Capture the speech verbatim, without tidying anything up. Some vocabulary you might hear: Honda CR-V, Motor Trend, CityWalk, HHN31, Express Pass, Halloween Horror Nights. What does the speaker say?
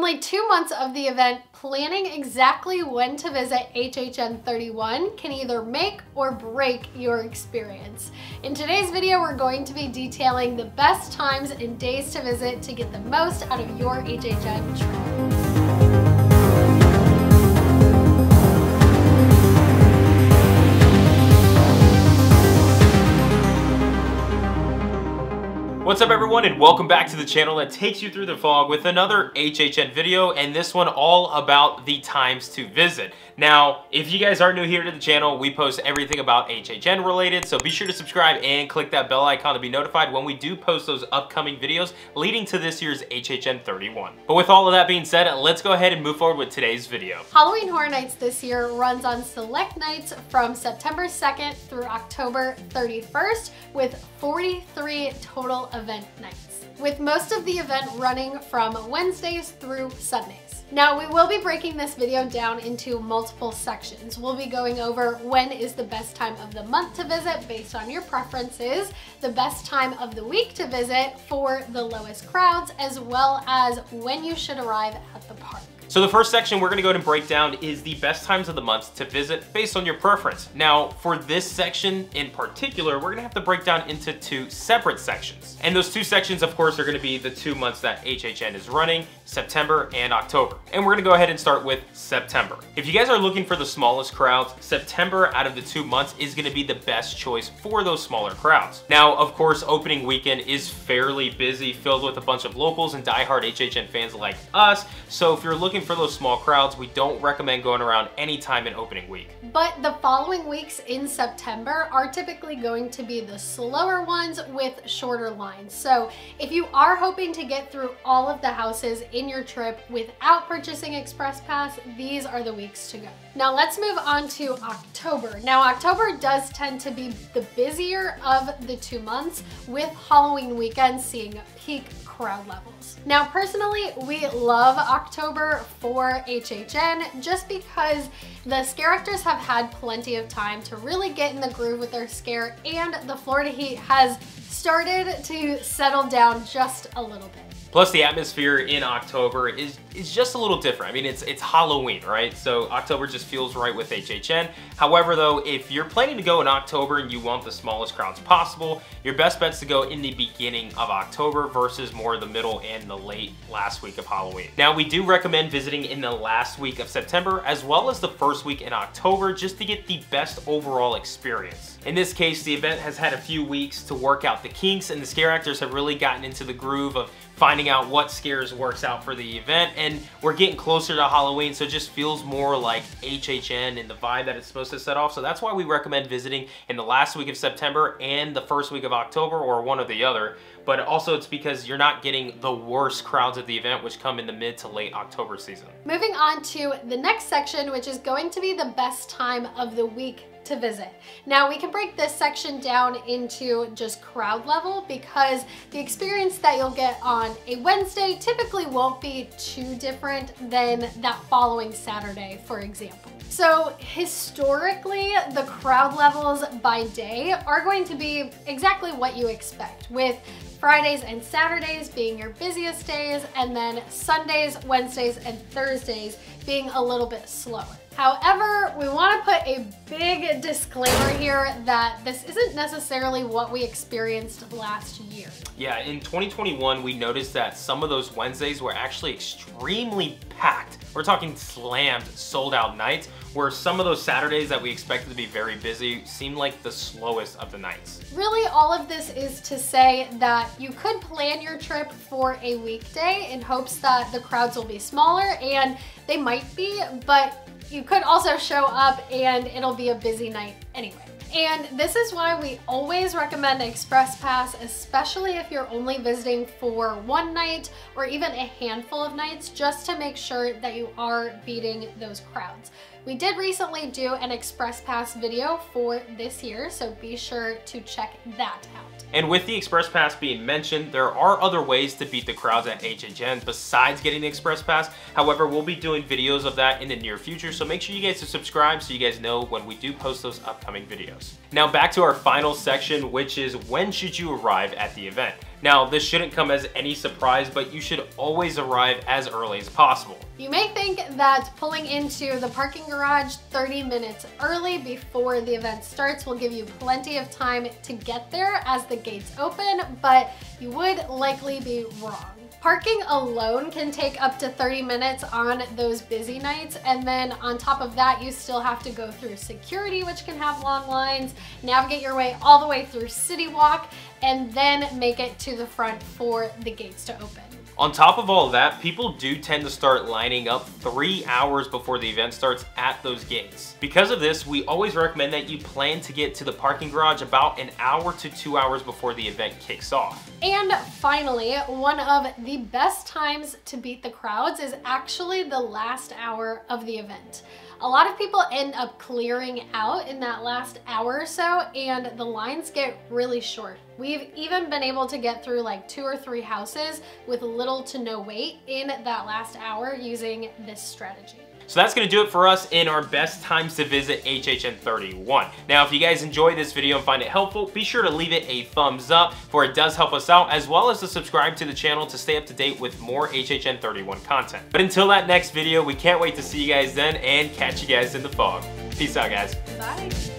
only two months of the event, planning exactly when to visit H H N thirty-one can either make or break your experience. In today's video, we're going to be detailing the best times and days to visit to get the most out of your H H N trip. What's up everyone, and welcome back to the channel that takes you through the fog with another H H N video, and this one all about the times to visit. Now, if you guys are new here to the channel, we post everything about H H N related, so be sure to subscribe and click that bell icon to be notified when we do post those upcoming videos leading to this year's H H N thirty-one. But with all of that being said, let's go ahead and move forward with today's video. Halloween Horror Nights this year runs on select nights from September second through October thirty-first with forty-three total events. event nights, with most of the event running from Wednesdays through Sundays. Now, we will be breaking this video down into multiple sections. We'll be going over when is the best time of the month to visit based on your preferences, the best time of the week to visit for the lowest crowds, as well as when you should arrive at the park. So the first section we're gonna go ahead and break down is the best times of the month to visit based on your preference. Now, for this section in particular, we're gonna have to break down into two separate sections. And those two sections, of course, are gonna be the two months that H H N is running, September and October. And we're gonna go ahead and start with September. If you guys are looking for the smallest crowds, September out of the two months is gonna be the best choice for those smaller crowds. Now, of course, opening weekend is fairly busy, filled with a bunch of locals and diehard H H N fans like us. So if you're looking for those small crowds, we don't recommend going around any time in opening week. But the following weeks in September are typically going to be the slower ones with shorter lines. So if you are hoping to get through all of the houses in your trip without purchasing Express Pass, these are the weeks to go. Now let's move on to October. Now October does tend to be the busier of the two months, with Halloween weekend seeing peak crowd levels. Now personally, we love October for H H N just because the scare actors have had plenty of time to really get in the groove with their scare, and the Florida heat has started to settle down just a little bit. Plus the atmosphere in October is, is just a little different. I mean, it's it's Halloween, right? So October just feels right with H H N. However though, if you're planning to go in October and you want the smallest crowds possible, your best bet's to go in the beginning of October versus more the middle and the late last week of Halloween. Now we do recommend visiting in the last week of September as well as the first week in October just to get the best overall experience. In this case, the event has had a few weeks to work out the kinks, and the scare actors have really gotten into the groove of finding out what scares works out for the event, and we're getting closer to Halloween, so it just feels more like H H N and the vibe that it's supposed to set off. So that's why we recommend visiting in the last week of September and the first week of October, or one or the other. But also it's because you're not getting the worst crowds at the event, which come in the mid to late October season. Moving on to the next section, which is going to be the best time of the week to visit. Now we can break this section down into just crowd level, because the experience that you'll get on a Wednesday typically won't be too different than that following Saturday, for example. So historically, the crowd levels by day are going to be exactly what you expect, with Fridays and Saturdays being your busiest days, and then Sundays, Wednesdays, and Thursdays being a little bit slower. However, we want to put a big disclaimer here that this isn't necessarily what we experienced last year. Yeah, in twenty twenty-one, we noticed that some of those Wednesdays were actually extremely packed. We're talking slammed, sold out nights, where some of those Saturdays that we expected to be very busy seemed like the slowest of the nights. Really, all of this is to say that you could plan your trip for a weekday in hopes that the crowds will be smaller, and they might be, but you could also show up and it'll be a busy night anyway. And this is why we always recommend Express Pass, especially if you're only visiting for one night or even a handful of nights, just to make sure that you are beating those crowds. We did recently do an Express Pass video for this year, so be sure to check that out. And with the Express Pass being mentioned, there are other ways to beat the crowds at H H N besides getting the Express Pass. However, we'll be doing videos of that in the near future, so make sure you guys are subscribed so you guys know when we do post those upcoming videos. Now back to our final section, which is when should you arrive at the event? Now, this shouldn't come as any surprise, but you should always arrive as early as possible. You may think that pulling into the parking garage thirty minutes early before the event starts will give you plenty of time to get there as the gates open, but you would likely be wrong. Parking alone can take up to thirty minutes on those busy nights, and then on top of that you still have to go through security, which can have long lines, navigate your way all the way through CityWalk, and then make it to the front for the gates to open. On top of all that, people do tend to start lining up three hours before the event starts at those gates. Because of this, we always recommend that you plan to get to the parking garage about an hour to two hours before the event kicks off. And finally, one of the best times to beat the crowds is actually the last hour of the event. A lot of people end up clearing out in that last hour or so, and the lines get really short. We've even been able to get through like two or three houses with little to no wait in that last hour using this strategy. So that's gonna do it for us in our best times to visit H H N thirty-one. Now, if you guys enjoyed this video and find it helpful, be sure to leave it a thumbs up, for it does help us out, as well as to subscribe to the channel to stay up to date with more H H N thirty-one content. But until that next video, we can't wait to see you guys then and catch you guys in the fog. Peace out, guys. Bye.